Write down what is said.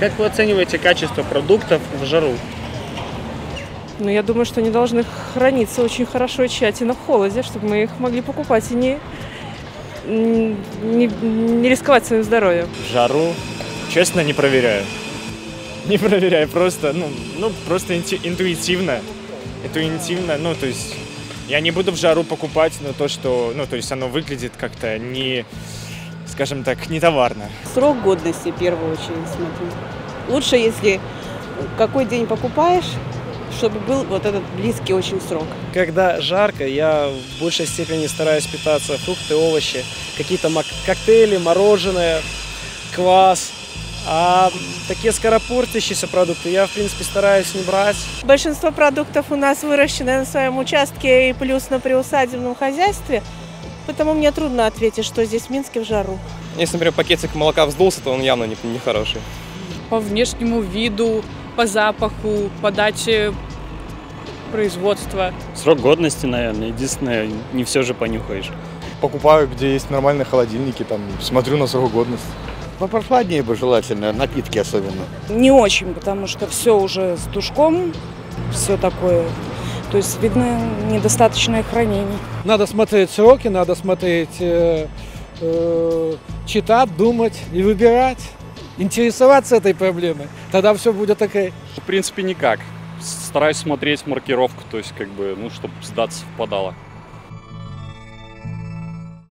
Как вы оцениваете качество продуктов в жару? Ну, я думаю, что они должны храниться очень хорошо и тщательно в холоде, чтобы мы их могли покупать и не рисковать своим здоровьем. В жару, честно, не проверяю. Не проверяю, просто, просто интуитивно, то есть я не буду в жару покупать, но то, что, то есть оно выглядит как-то не... скажем так, не товарно. Срок годности в первую очередь смотрю. Лучше, если какой день покупаешь, чтобы был вот этот близкий очень срок. Когда жарко, я в большей степени стараюсь питаться фрукты, овощи, какие-то коктейли, мороженое, квас. А такие скоропортящиеся продукты я, в принципе, стараюсь не брать. Большинство продуктов у нас выращено на своем участке и плюс на приусадебном хозяйстве. Потому мне трудно ответить, что здесь в Минске в жару. Если, например, пакетик молока вздулся, то он явно не хороший. По внешнему виду, по запаху, по даче производства. Срок годности, наверное. Единственное, не все же понюхаешь. Покупаю, где есть нормальные холодильники, там смотрю на срок годности. Попрохладнее бы желательно, напитки особенно. Не очень, потому что все уже с душком, все такое... То есть видно недостаточное хранение. Надо смотреть сроки, надо смотреть, читать, думать и выбирать, интересоваться этой проблемой. Тогда все будет окей. В принципе, никак. Стараюсь смотреть маркировку, то есть чтобы сдаться впадало.